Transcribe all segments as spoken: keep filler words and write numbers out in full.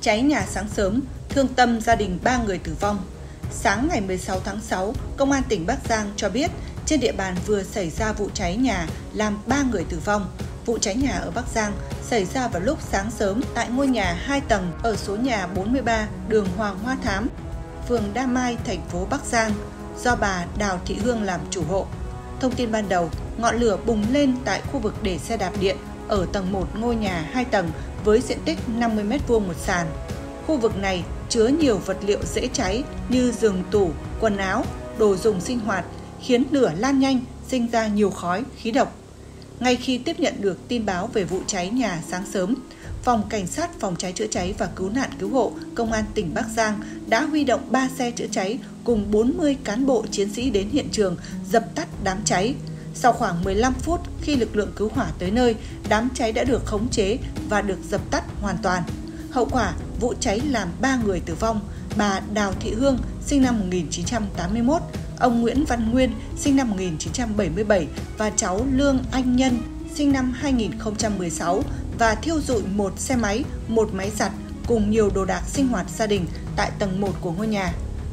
Cháy nhà sáng sớm, thương tâm gia đình ba người tử vong. Sáng ngày mười sáu tháng sáu, Công an tỉnh Bắc Giang cho biết trên địa bàn vừa xảy ra vụ cháy nhà làm ba người tử vong. Vụ cháy nhà ở Bắc Giang xảy ra vào lúc sáng sớm tại ngôi nhà hai tầng ở số nhà bốn mươi ba đường Hoàng Hoa Thám, phường Đa Mai, thành phố Bắc Giang, do bà Đào Thị Hương làm chủ hộ. Thông tin ban đầu, ngọn lửa bùng lên tại khu vực để xe đạp điện ở tầng một ngôi nhà hai tầng với diện tích năm mươi mét vuông một sàn. Khu vực này chứa nhiều vật liệu dễ cháy như giường tủ, quần áo, đồ dùng sinh hoạt, khiến lửa lan nhanh, sinh ra nhiều khói, khí độc. Ngay khi tiếp nhận được tin báo về vụ cháy nhà sáng sớm, Phòng Cảnh sát Phòng cháy chữa cháy và Cứu nạn Cứu hộ Công an tỉnh Bắc Giang đã huy động ba xe chữa cháy cùng bốn mươi cán bộ chiến sĩ đến hiện trường dập tắt đám cháy. Sau khoảng mười lăm phút khi lực lượng cứu hỏa tới nơi, đám cháy đã được khống chế và được dập tắt hoàn toàn. Hậu quả, vụ cháy làm ba người tử vong, bà Đào Thị Hương sinh năm một nghìn chín trăm tám mươi mốt, ông Nguyễn Văn Nguyên sinh năm một nghìn chín trăm bảy mươi bảy và cháu Lương Anh Nhân sinh năm hai nghìn không trăm mười sáu, và thiêu rụi một xe máy, một máy giặt cùng nhiều đồ đạc sinh hoạt gia đình tại tầng một của ngôi nhà.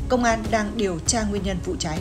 Công an đang điều tra nguyên nhân vụ cháy.